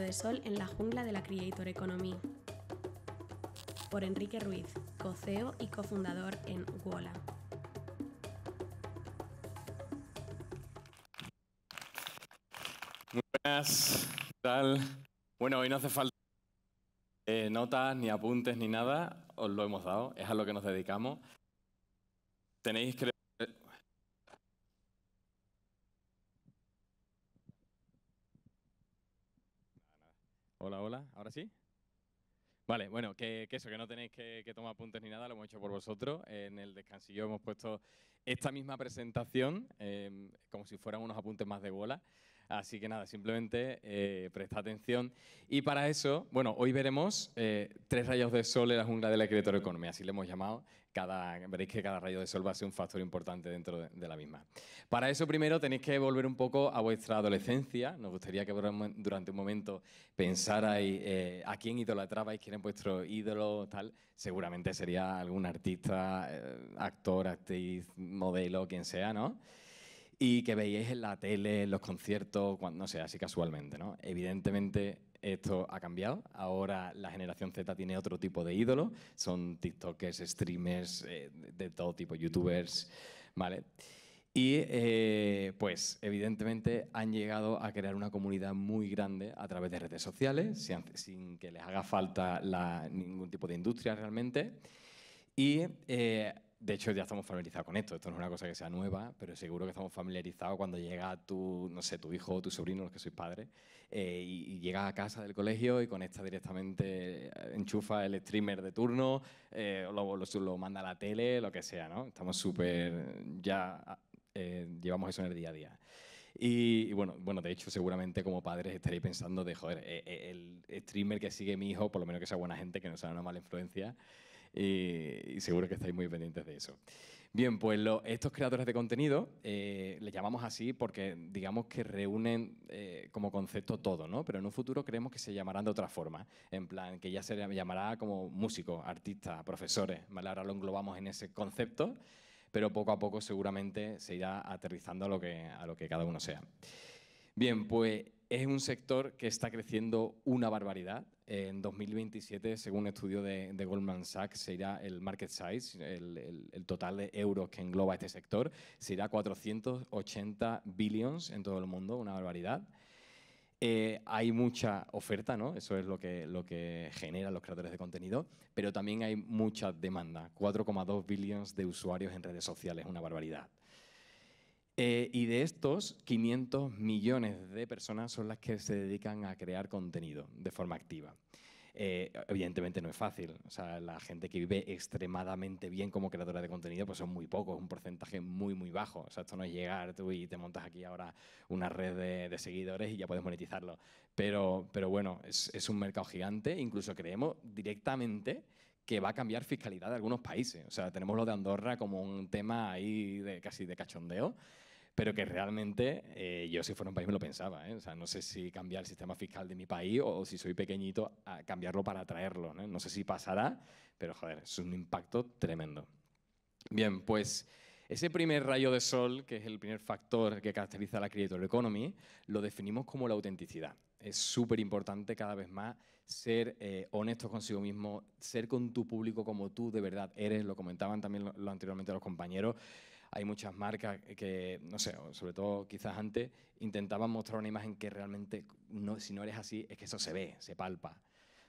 de sol en la jungla de la Creator Economy. Por Enrique Ruiz, co-CEO y cofundador en Wuolah. Muy buenas, ¿qué tal? Bueno, hoy no hace falta notas, ni apuntes, ni nada. Os lo hemos dado, es a lo que nos dedicamos. Tenéis que... Hola, hola, ¿ahora sí? Vale, bueno, que eso, que no tenéis que tomar apuntes ni nada, lo hemos hecho por vosotros. En el descansillo hemos puesto esta misma presentación, como si fueran unos apuntes más de Wuolah. Así que nada, simplemente presta atención. Y para eso, bueno, hoy veremos 3 rayos de sol en la jungla de la Creator Economy, así le hemos llamado. Veréis que cada rayo de sol va a ser un factor importante dentro de la misma. Para eso primero tenéis que volver un poco a vuestra adolescencia. Nos gustaría que durante un momento pensarais a quién idolatrabais, quién es vuestro ídolo, tal. Seguramente sería algún artista, actor, actriz, modelo, quien sea, ¿no? Y que veíais en la tele, en los conciertos, cuando, no sé, así casualmente, ¿no? Evidentemente esto ha cambiado. Ahora la generación Z tiene otro tipo de ídolos. Son tiktokers, streamers, de todo tipo, youtubers, ¿vale? Y pues evidentemente han llegado a crear una comunidad muy grande a través de redes sociales, sin que les haga falta ningún tipo de industria realmente. Y... de hecho, ya estamos familiarizados con esto. Esto no es una cosa que sea nueva, pero seguro que estamos familiarizados cuando llega tu, no sé, tu hijo o tu sobrino, los que sois padres, y llega a casa del colegio y conecta directamente, enchufa el streamer de turno, lo manda a la tele, lo que sea, ¿no? Estamos súper... ya llevamos eso en el día a día. Y bueno, de hecho, seguramente como padres estaréis pensando de, joder, el streamer que sigue mi hijo, por lo menos que sea buena gente, que no sea una mala influencia, y seguro que estáis muy pendientes de eso. Bien, pues estos creadores de contenido les llamamos así porque digamos que reúnen como concepto todo, ¿no? Pero en un futuro creemos que se llamarán de otra forma, en plan que ya se llamará como músicos, artistas, profesores, ¿vale? Ahora lo englobamos en ese concepto, pero poco a poco seguramente se irá aterrizando a lo que cada uno sea. Bien, pues es un sector que está creciendo una barbaridad. En 2027, según un estudio de Goldman Sachs, se irá el market size, el total de euros que engloba este sector, se irá a 480 billions en todo el mundo, una barbaridad. Hay mucha oferta, ¿no? Eso es lo que generan los creadores de contenido, pero también hay mucha demanda, 4,2 billions de usuarios en redes sociales, una barbaridad. Y de estos, 500 millones de personas son las que se dedican a crear contenido de forma activa. Evidentemente no es fácil. O sea, la gente que vive extremadamente bien como creadora de contenido pues son muy pocos, un porcentaje muy, muy bajo. O sea, esto no es llegar tú y te montas aquí ahora una red de seguidores y ya puedes monetizarlo. Pero bueno, es un mercado gigante. Incluso creemos directamente que va a cambiar fiscalidad de algunos países. O sea, tenemos lo de Andorra como un tema ahí casi de cachondeo, pero que realmente yo si fuera un país me lo pensaba, ¿eh? O sea, no sé si cambiar el sistema fiscal de mi país o si soy pequeñito, a cambiarlo para atraerlo, ¿no? No sé si pasará, pero joder, es un impacto tremendo. Bien, pues ese primer rayo de sol, que es el primer factor que caracteriza a la Creator Economy, lo definimos como la autenticidad. Es súper importante cada vez más ser honesto consigo mismo, ser con tu público como tú de verdad eres. Lo comentaban también lo anteriormente los compañeros. Hay muchas marcas que, no sé, sobre todo quizás antes, intentaban mostrar una imagen que realmente, no, si no eres así, es que eso se ve, se palpa,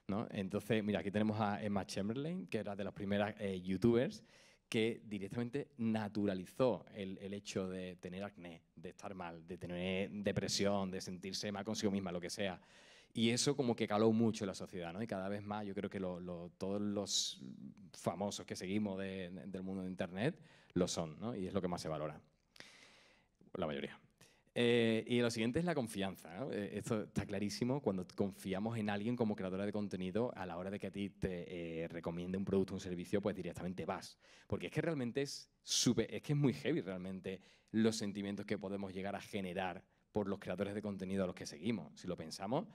¿no? Entonces, mira, aquí tenemos a Emma Chamberlain, que era de las primeras youtubers, que directamente naturalizó el hecho de tener acné, de estar mal, de tener depresión, de sentirse mal consigo misma, lo que sea. Y eso como que caló mucho en la sociedad, ¿no? Y cada vez más yo creo que todos los famosos que seguimos del mundo de Internet lo son, ¿no? Y es lo que más se valora, la mayoría. Y lo siguiente es la confianza, ¿no? Esto está clarísimo. Cuando confiamos en alguien como creadora de contenido, a la hora de que a ti te recomiende un producto o un servicio, pues directamente vas. Porque es que realmente es muy heavy realmente los sentimientos que podemos llegar a generar por los creadores de contenido a los que seguimos. Si lo pensamos,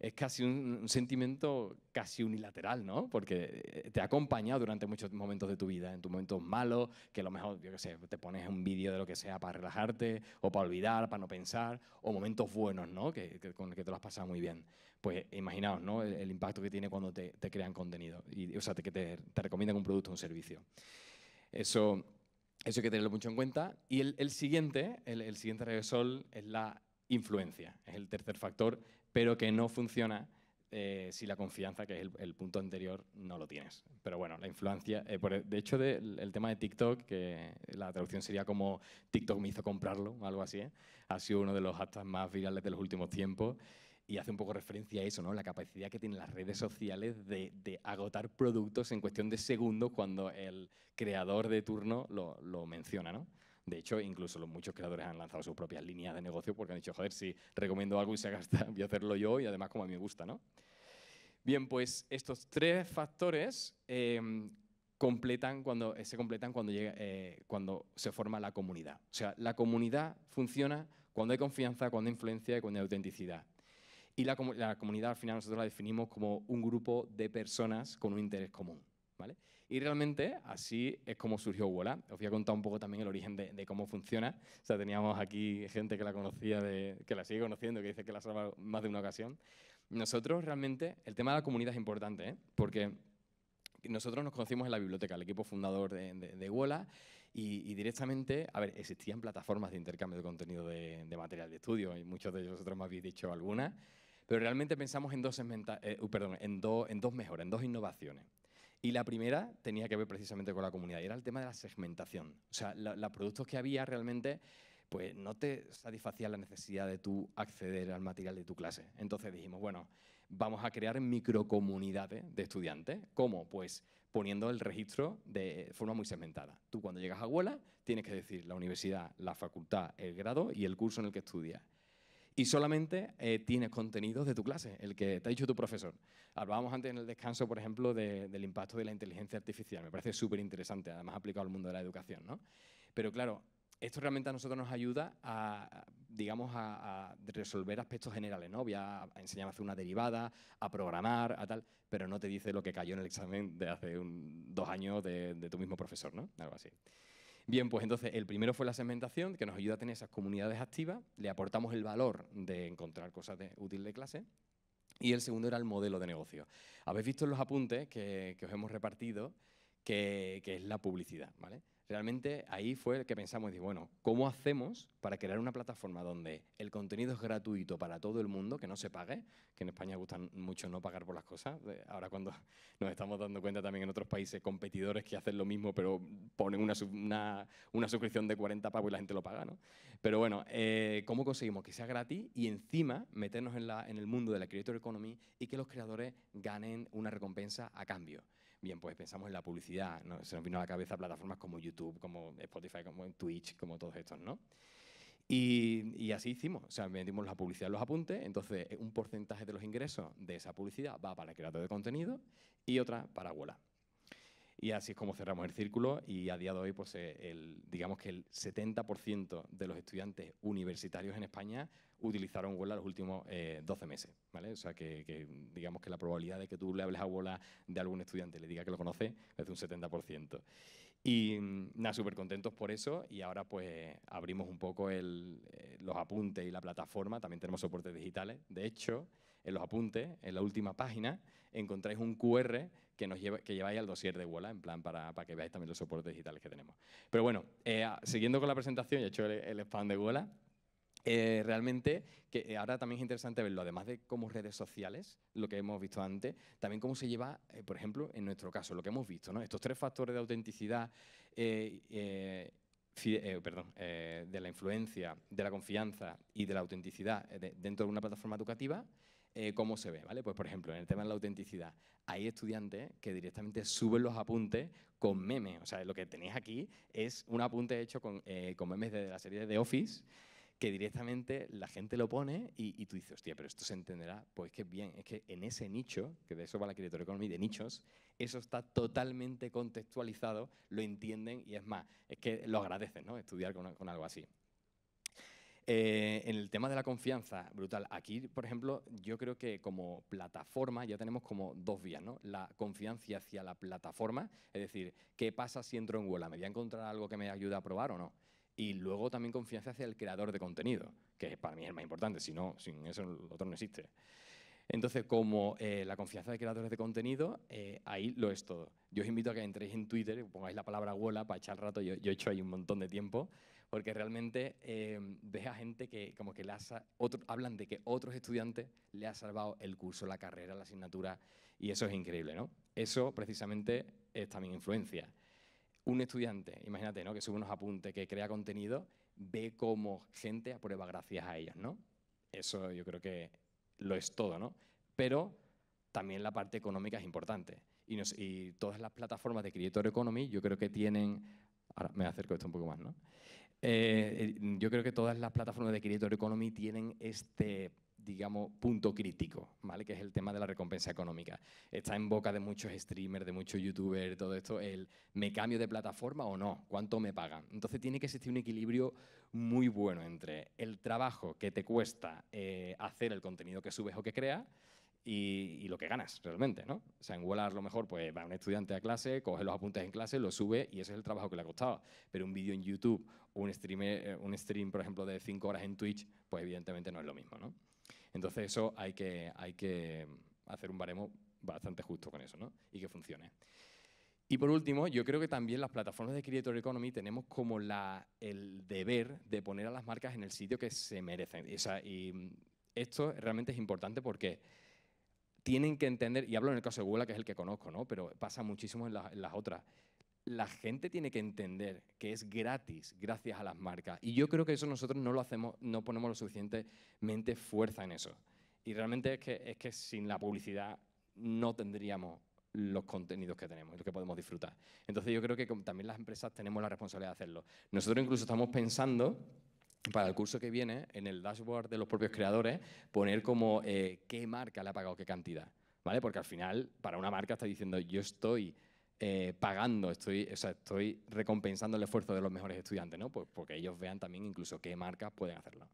es casi un sentimiento casi unilateral, ¿no? Porque te ha acompañado durante muchos momentos de tu vida, en tus momentos malos, que a lo mejor, yo qué sé, te pones un vídeo de lo que sea para relajarte, o para olvidar, para no pensar, o momentos buenos, ¿no? Con el que te lo has pasado muy bien. Pues imaginaos, ¿no? El impacto que tiene cuando te crean contenido, o sea, que te recomiendan un producto o un servicio. Eso hay que tenerlo mucho en cuenta. Y el siguiente regresol es la influencia, es el tercer factor, pero que no funciona si la confianza, que es el punto anterior, no lo tienes. Pero bueno, la influencia... de hecho, el tema de TikTok, que la traducción sería como TikTok me hizo comprarlo, o algo así, ha sido uno de los hashtags más virales de los últimos tiempos y hace un poco referencia a eso, ¿no? La capacidad que tienen las redes sociales de agotar productos en cuestión de segundos cuando el creador de turno lo menciona, ¿no? De hecho, incluso muchos creadores han lanzado sus propias líneas de negocio porque han dicho, joder, si recomiendo algo y se gasta, voy a hacerlo yo y además como a mí me gusta, ¿no? Bien, pues estos tres factores se completan cuando se forma la comunidad. O sea, la comunidad funciona cuando hay confianza, cuando hay influencia y cuando hay autenticidad. Y la comunidad, al final, nosotros la definimos como un grupo de personas con un interés común, ¿vale? Y realmente así es como surgió Wuolah. Os voy a contar un poco también el origen de cómo funciona. O sea, teníamos aquí gente que la conocía, que la sigue conociendo, que dice que la ha salvado más de una ocasión. Nosotros realmente, el tema de la comunidad es importante, ¿eh? Porque nosotros nos conocimos en la biblioteca, el equipo fundador de Wuolah, y directamente, a ver, existían plataformas de intercambio de contenido de material de estudio, y muchos de vosotros me habéis dicho alguna, pero realmente pensamos en dos innovaciones. Y la primera tenía que ver precisamente con la comunidad, y era el tema de la segmentación. O sea, los productos que había realmente pues no te satisfacían la necesidad de tú acceder al material de tu clase. Entonces dijimos, bueno, vamos a crear microcomunidades de estudiantes. ¿Cómo? Pues poniendo el registro de forma muy segmentada. Tú cuando llegas a Wuolah tienes que decir la universidad, la facultad, el grado y el curso en el que estudias. Y solamente tienes contenidos de tu clase, el que te ha dicho tu profesor. Hablábamos antes en el descanso, por ejemplo, del impacto de la inteligencia artificial. Me parece súper interesante, además aplicado al mundo de la educación, ¿no? Pero claro, esto realmente a nosotros nos ayuda a resolver aspectos generales, ¿no? Voy a enseñar a hacer una derivada, a programar, a tal, pero no te dice lo que cayó en el examen de hace 2 años de tu mismo profesor, ¿no? Algo así. Bien, pues entonces el primero fue la segmentación, que nos ayuda a tener esas comunidades activas, le aportamos el valor de encontrar cosas útiles de clase, y el segundo era el modelo de negocio. Habéis visto en los apuntes que os hemos repartido que es la publicidad, ¿vale? Realmente ahí fue el que pensamos, bueno, ¿cómo hacemos para crear una plataforma donde el contenido es gratuito para todo el mundo, que no se pague? Que en España gusta mucho no pagar por las cosas. Ahora cuando nos estamos dando cuenta también en otros países competidores que hacen lo mismo, pero ponen una suscripción de 40 pavos y la gente lo paga, ¿no? Pero bueno, ¿cómo conseguimos que sea gratis y encima meternos en el mundo de la creator economy y que los creadores ganen una recompensa a cambio? Bien, pues pensamos en la publicidad, ¿no? Se nos vino a la cabeza plataformas como YouTube, como Spotify, como Twitch, como todos estos, ¿no? Y así hicimos, o sea, metimos la publicidad en los apuntes, entonces un porcentaje de los ingresos de esa publicidad va para el creador de contenido y otra para Wuolah. Y así es como cerramos el círculo y a día de hoy, pues digamos que el 70% de los estudiantes universitarios en España utilizaron Wuolah los últimos 12 meses, ¿vale? O sea, que digamos que la probabilidad de que tú le hables a Wuolah de algún estudiante y le diga que lo conoce es de un 70%. Y nada, súper contentos por eso y ahora pues abrimos un poco los apuntes y la plataforma, también tenemos soportes digitales. De hecho, en los apuntes, en la última página, encontráis un QR que lleváis al dossier de Wuolah, en plan para que veáis también los soportes digitales que tenemos. Pero bueno, siguiendo con la presentación, he hecho el spam de Wuolah. Realmente, que ahora también es interesante verlo, además de cómo redes sociales, lo que hemos visto antes, también cómo se lleva, por ejemplo, en nuestro caso, lo que hemos visto, ¿no? Estos tres factores de autenticidad, de la influencia, de la confianza y de la autenticidad dentro de una plataforma educativa, ¿cómo se ve? ¿Vale? Pues, por ejemplo, en el tema de la autenticidad, hay estudiantes que directamente suben los apuntes con memes. O sea, lo que tenéis aquí es un apunte hecho con memes de la serie de Office, que directamente la gente lo pone y tú dices, hostia, pero esto se entenderá. Pues que bien, es que en ese nicho, que de eso va la creator economy, de nichos, eso está totalmente contextualizado, lo entienden y es más, es que lo agradecen, ¿no? Estudiar con algo así. En el tema de la confianza, brutal. Aquí, por ejemplo, yo creo que como plataforma ya tenemos como dos vías, ¿no? La confianza hacia la plataforma, es decir, ¿qué pasa si entro en Wuolah? ¿Me voy a encontrar algo que me ayude a probar o no? Y luego también confianza hacia el creador de contenido, que para mí es el más importante, si no, sin eso el otro no existe. Entonces, como la confianza de creadores de contenido, ahí lo es todo. Yo os invito a que entréis en Twitter, pongáis la palabra Wuolah para echar rato, yo he hecho ahí un montón de tiempo, porque realmente ves a gente que como que hablan de que otros estudiantes le ha salvado el curso, la carrera, la asignatura, y eso es increíble, ¿no? Eso precisamente es también influencia. Un estudiante, imagínate, ¿no?, que sube unos apuntes, que crea contenido, ve cómo gente aprueba gracias a ellos, ¿no? Eso yo creo que lo es todo, ¿no? Pero también la parte económica es importante. Y todas las plataformas de Creator Economy yo creo que tienen... Ahora me acerco a esto un poco más, ¿no? Yo creo que todas las plataformas de Creator Economy tienen este, digamos, punto crítico, ¿vale? Que es el tema de la recompensa económica. Está en boca de muchos streamers, de muchos youtubers, todo esto, el ¿me cambio de plataforma o no? ¿Cuánto me pagan? Entonces tiene que existir un equilibrio muy bueno entre el trabajo que te cuesta hacer el contenido que subes o que creas y lo que ganas realmente, ¿no? O sea, en Wuolah a lo mejor pues va un estudiante a clase, coge los apuntes en clase, lo sube y ese es el trabajo que le ha costado. Pero un vídeo en YouTube o un stream, por ejemplo, de 5 horas en Twitch, pues evidentemente no es lo mismo, ¿no? Entonces eso hay que hacer un baremo bastante justo con eso, ¿no? Y que funcione. Y por último, yo creo que también las plataformas de Creator Economy tenemos como el deber de poner a las marcas en el sitio que se merecen. O sea, y esto realmente es importante porque tienen que entender, y hablo en el caso de Google, que es el que conozco, ¿no? Pero pasa muchísimo en las otras. La gente tiene que entender que es gratis gracias a las marcas. Y yo creo que eso nosotros no lo hacemos, no ponemos lo suficientemente fuerza en eso. Y realmente es que sin la publicidad no tendríamos los contenidos que tenemos y lo que podemos disfrutar. Entonces yo creo que también las empresas tenemos la responsabilidad de hacerlo. Nosotros incluso estamos pensando, para el curso que viene, en el dashboard de los propios creadores, poner como qué marca le ha pagado qué cantidad, ¿vale? Porque al final, para una marca está diciendo, yo estoy pagando, estoy recompensando el esfuerzo de los mejores estudiantes, ¿no? Pues porque ellos vean también incluso qué marcas pueden hacerlo.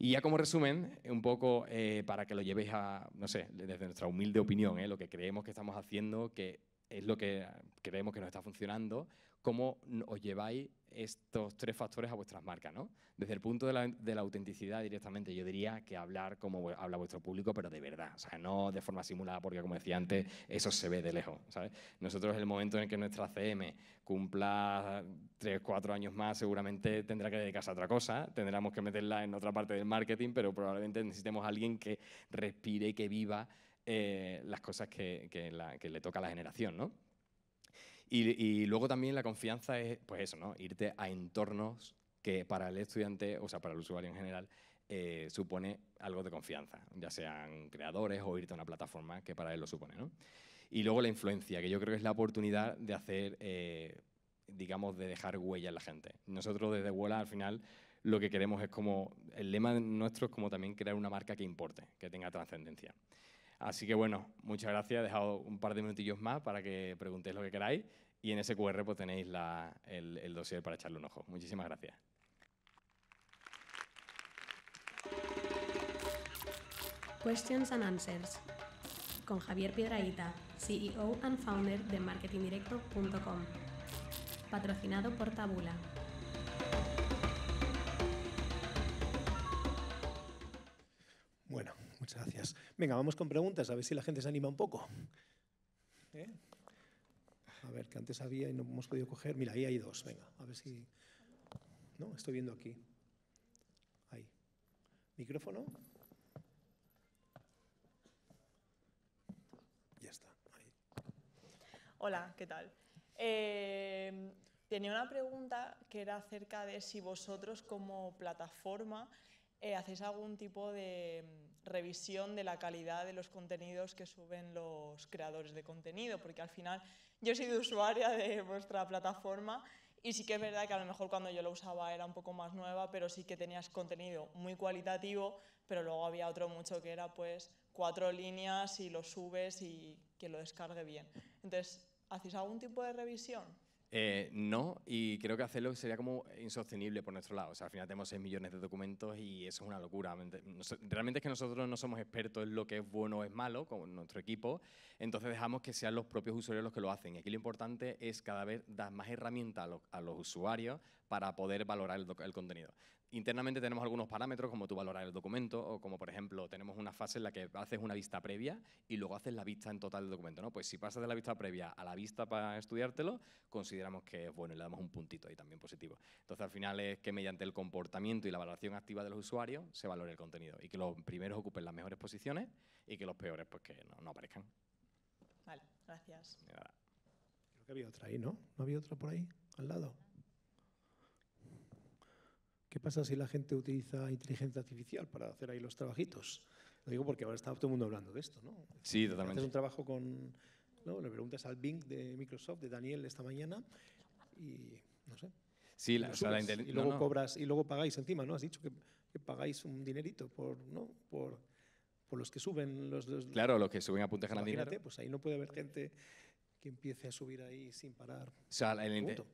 Y ya como resumen, un poco para que lo llevéis a, no sé, desde nuestra humilde opinión, lo que creemos que estamos haciendo, que es lo que creemos que nos está funcionando, cómo os lleváis estos tres factores a vuestras marcas, ¿no? Desde el punto de la autenticidad directamente, yo diría que hablar como habla vuestro público, pero de verdad, o sea, no de forma simulada, porque como decía antes, eso se ve de lejos, ¿sabes? Nosotros en el momento en el que nuestra CM cumpla 3 o 4 años más, seguramente tendrá que dedicarse a otra cosa, tendremos que meterla en otra parte del marketing, pero probablemente necesitemos a alguien que respire y que viva las cosas que le toca a la generación, ¿no? Y luego también la confianza es, pues eso, ¿no? Irte a entornos que para el estudiante, o sea, para el usuario en general, supone algo de confianza, ya sean creadores o irte a una plataforma que para él lo supone, ¿no? Y luego la influencia, que yo creo que es la oportunidad de hacer, digamos, de dejar huella en la gente. Nosotros desde Wuolah, al final, lo que queremos es como, el lema nuestro es como también crear una marca que importe, que tenga trascendencia. Así que bueno, muchas gracias. He dejado un par de minutillos más para que preguntéis lo que queráis y en ese QR pues tenéis el dossier para echarle un ojo. Muchísimas gracias. Questions and Answers con Javier Piedrahita, CEO and Founder de marketingdirecto.com. Patrocinado por Tabula. Bueno, muchas gracias. Venga, vamos con preguntas, a ver si la gente se anima un poco. ¿Eh? A ver, que antes había y no hemos podido coger. Mira, ahí hay dos, venga, a ver si... No, estoy viendo aquí. Ahí. ¿Micrófono? Ya está, ahí. Hola, ¿qué tal? Tenía una pregunta que era acerca de si vosotros como plataforma hacéis algún tipo de revisión de la calidad de los contenidos que suben los creadores de contenido, porque al final yo he sido usuaria de vuestra plataforma y sí que es verdad que a lo mejor cuando yo lo usaba era un poco más nueva, pero sí que tenías contenido muy cualitativo, pero luego había otro mucho que era pues 4 líneas y lo subes y que lo descargue bien. Entonces, ¿hacéis algún tipo de revisión? No, y creo que hacerlo sería como insostenible por nuestro lado. O sea, al final tenemos 6 millones de documentos y eso es una locura. Realmente es que nosotros no somos expertos en lo que es bueno o es malo con nuestro equipo, entonces dejamos que sean los propios usuarios los que lo hacen. Y aquí lo importante es cada vez dar más herramientas a los usuarios para poder valorar el contenido. Internamente tenemos algunos parámetros, como tú valorar el documento, o como por ejemplo tenemos una fase en la que haces una vista previa y luego haces la vista en total del documento, ¿no? Pues si pasas de la vista previa a la vista para estudiártelo, consideramos que es bueno y le damos un puntito ahí también positivo. Entonces al final es que mediante el comportamiento y la valoración activa de los usuarios se valore el contenido y que los primeros ocupen las mejores posiciones y que los peores pues que no aparezcan. Vale, gracias. Creo que había otra ahí, ¿no? ¿No había otra por ahí, al lado? ¿Qué pasa si la gente utiliza inteligencia artificial para hacer ahí los trabajitos? Lo digo porque ahora está todo el mundo hablando de esto, ¿no? Sí, totalmente. Haces un trabajo con, ¿no? Le preguntas al Bing de Microsoft, de Daniel, esta mañana, y no sé. Sí, y luego cobras y luego pagáis encima, ¿no? Has dicho que pagáis un dinerito por, ¿no? Por los que suben los claro, los que suben apuntes ganan dinero. Imagínate, pues ahí no puede haber gente que empiece a subir ahí sin parar. O sea,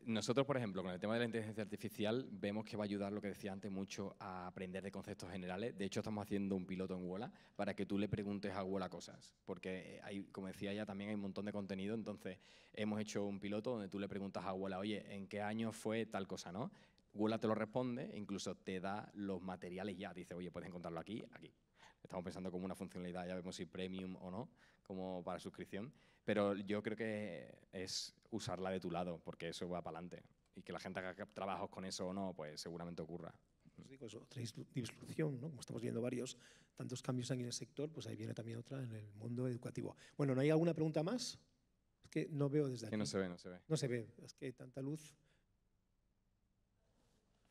nosotros, por ejemplo, con el tema de la inteligencia artificial, vemos que va a ayudar, lo que decía antes, mucho a aprender de conceptos generales. De hecho, estamos haciendo un piloto en Wuolah para que tú le preguntes a Wuolah cosas. Porque, hay, como decía ella, también hay un montón de contenido. Entonces, hemos hecho un piloto donde tú le preguntas a Wuolah, oye, ¿en qué año fue tal cosa, no? Wuolah te lo responde e incluso te da los materiales ya. Te dice, oye, puedes encontrarlo aquí, aquí. Estamos pensando como una funcionalidad, ya vemos si premium o no, como para suscripción. Pero yo creo que es usarla de tu lado, porque eso va para adelante. Y que la gente haga trabajos con eso o no, pues seguramente ocurra. Pues digo, es otra disrupción, ¿no? Como estamos viendo varios, tantos cambios aquí en el sector, pues ahí viene también otra en el mundo educativo. Bueno, ¿no hay alguna pregunta más? Es que no veo desde aquí. Que no se ve, no se ve. No se ve, es que hay tanta luz.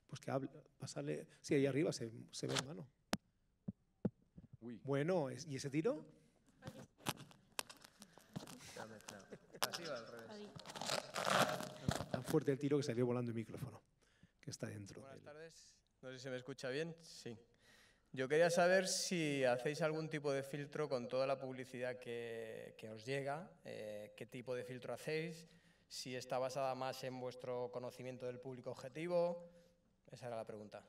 Pues que hable, pasarle. Sí, ahí arriba se ve, hermano. Uy. Bueno, ¿y ese tiro? Tan fuerte el tiro que salió volando el micrófono, que está dentro. Buenas tardes, no sé si me escucha bien. Sí. Yo quería saber si hacéis algún tipo de filtro con toda la publicidad que os llega, qué tipo de filtro hacéis, si está basada más en vuestro conocimiento del público objetivo. Esa era la pregunta.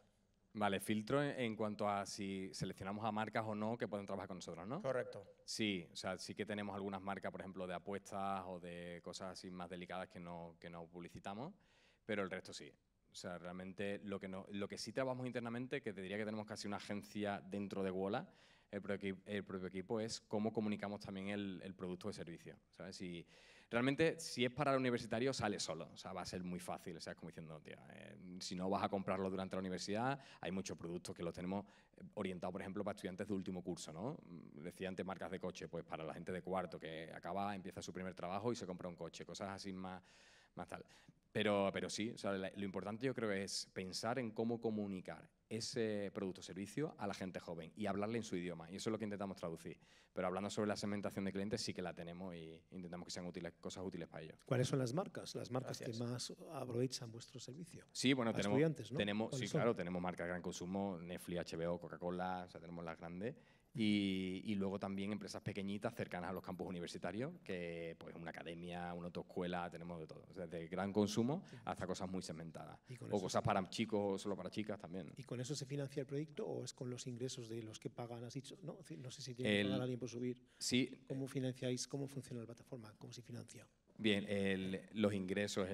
Vale, filtro en cuanto a si seleccionamos a marcas o no que pueden trabajar con nosotros, ¿no? Correcto. Sí, o sea, sí que tenemos algunas marcas, por ejemplo, de apuestas o de cosas así más delicadas que no publicitamos, pero el resto sí. O sea, realmente lo que sí trabajamos internamente, que te diría que tenemos casi una agencia dentro de Wuolah, el propio equipo, es cómo comunicamos también el producto o servicio, ¿sabes? Y realmente, si es para el universitario, sale solo. O sea, va a ser muy fácil. O sea, es como diciendo, tío, si no vas a comprarlo durante la universidad, hay muchos productos que los tenemos orientados, por ejemplo, para estudiantes de último curso, ¿no? Decía antes marcas de coche, pues para la gente de cuarto que acaba, empieza su primer trabajo y se compra un coche. Cosas así más tal. Pero sí, o sea, lo importante yo creo es pensar en cómo comunicar ese producto o servicio a la gente joven y hablarle en su idioma, y eso es lo que intentamos traducir. Pero hablando sobre la segmentación de clientes sí que la tenemos y intentamos que sean útiles, cosas útiles para ellos. ¿Cuáles son las marcas gracias. Que más aprovechan vuestro servicio? Sí, bueno, tenemos estudiantes, ¿no? Sí, son? Claro, tenemos marcas de gran consumo, Netflix, HBO, Coca-Cola, o sea, tenemos las grandes. Y luego también empresas pequeñitas cercanas a los campus universitarios, que pues una academia, una autoescuela, tenemos de todo. Desde gran consumo hasta cosas muy segmentadas. O cosas para chicos o solo para chicas también. ¿Y con eso se financia el proyecto o es con los ingresos de los que pagan? Has dicho, ¿no? No sé si tiene que pagar alguien por subir. Sí. ¿Cómo financiáis? ¿Cómo funciona la plataforma? ¿Cómo se financia? Bien, los ingresos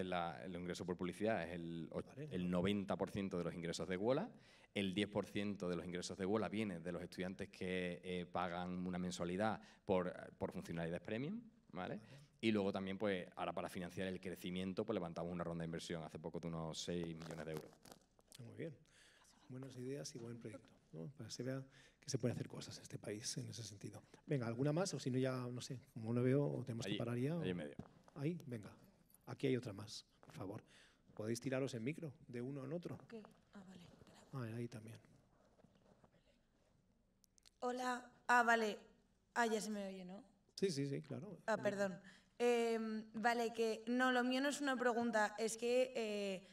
por publicidad es el 90% de los ingresos de Wuolah. El 10% de los ingresos de Wuolah viene de los estudiantes que pagan una mensualidad por funcionalidades premium, ¿vale? Y luego también, pues, ahora para financiar el crecimiento, pues levantamos una ronda de inversión hace poco de unos 6 millones de euros. Muy bien. Buenas ideas y buen proyecto, ¿no? Para que se vea que se pueden hacer cosas en este país en ese sentido. Venga, ¿alguna más? O si no, ya, no sé, como no veo, tenemos allí, que parar ya. Ahí en medio. Ahí, venga. Aquí hay otra más, por favor. Podéis tiraros en micro, de uno en otro. Okay. Ah, vale. Ahí también. Hola. Ah, vale. Ah, ya se me oye, ¿no? Sí, sí, sí, claro. Ah, perdón. Vale, que no, lo mío no es una pregunta, es que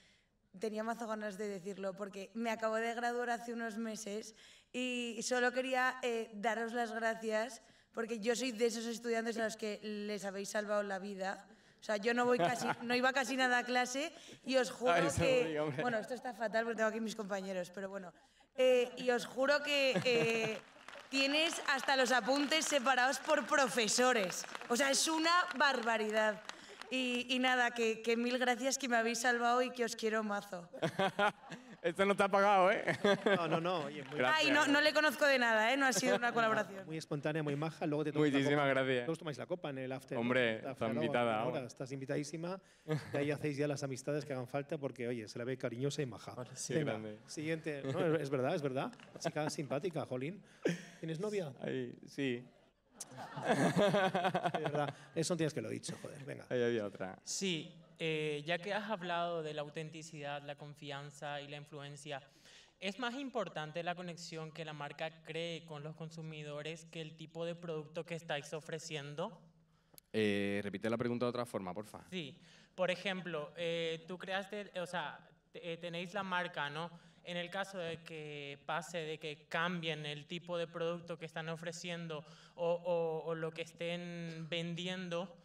tenía mazo ganas de decirlo porque me acabo de graduar hace unos meses y solo quería daros las gracias porque yo soy de esos estudiantes a los que les habéis salvado la vida. O sea, yo no iba casi nada a clase y os juro que... Río, bueno, esto está fatal porque tengo aquí mis compañeros, pero bueno. Y os juro que tienes hasta los apuntes separados por profesores. O sea, es una barbaridad. Y nada, que mil gracias que me habéis salvado y que os quiero mazo. Esto no te ha pagado, ¿eh? No. Oye, muy gracias. No le conozco de nada, ¿eh? No ha sido una colaboración. Muy espontánea, muy maja. Luego te tomas muchísimas gracias. Luego tomáis la copa en el after. Hombre, está invitada. Ahora estás invitadísima. De ahí hacéis ya las amistades que hagan falta porque, oye, se la ve cariñosa y maja. Sí, grande. Siguiente. No, es verdad. Chica simpática, jolín. ¿Tienes novia? Ahí, sí. De verdad, eso no tienes que lo dicho, joder, venga. Ahí había otra. Sí, ya que has hablado de la autenticidad, la confianza y la influencia, ¿es más importante la conexión que la marca cree con los consumidores que el tipo de producto que estáis ofreciendo? Repite la pregunta de otra forma, porfa. Sí, por ejemplo, tú creaste, o sea, tenéis la marca, ¿no? En el caso de que pase, de que cambien el tipo de producto que están ofreciendo o lo que estén vendiendo,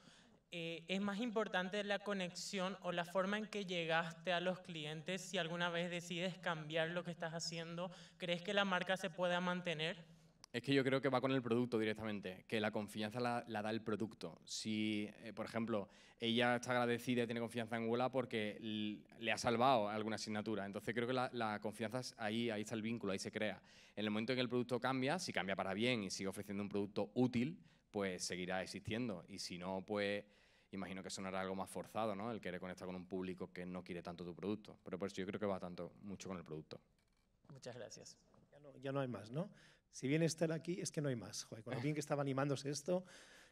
¿es más importante la conexión o la forma en que llegaste a los clientes? Si alguna vez decides cambiar lo que estás haciendo, ¿crees que la marca se pueda mantener? Es que yo creo que va con el producto directamente, que la confianza la da el producto. Si, por ejemplo, ella está agradecida y tiene confianza en Wuolah porque le ha salvado alguna asignatura. Entonces creo que la confianza es ahí está el vínculo, ahí se crea. En el momento en que el producto cambia, si cambia para bien y sigue ofreciendo un producto útil, pues seguirá existiendo. Y si no, pues imagino que sonará algo más forzado, ¿no? El querer conectar con un público que no quiere tanto tu producto. Pero por eso yo creo que va mucho con el producto. Muchas gracias. Ya no hay más, ¿no? Si bien estar aquí, es que no hay más. Joder, con lo bien que estaba animándose esto,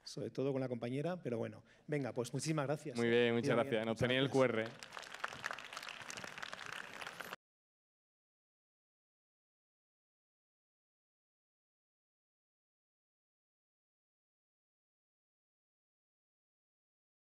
sobre todo con la compañera, pero bueno. Venga, pues muchísimas gracias. Muy bien, muchas gracias. Nos tenéis el QR.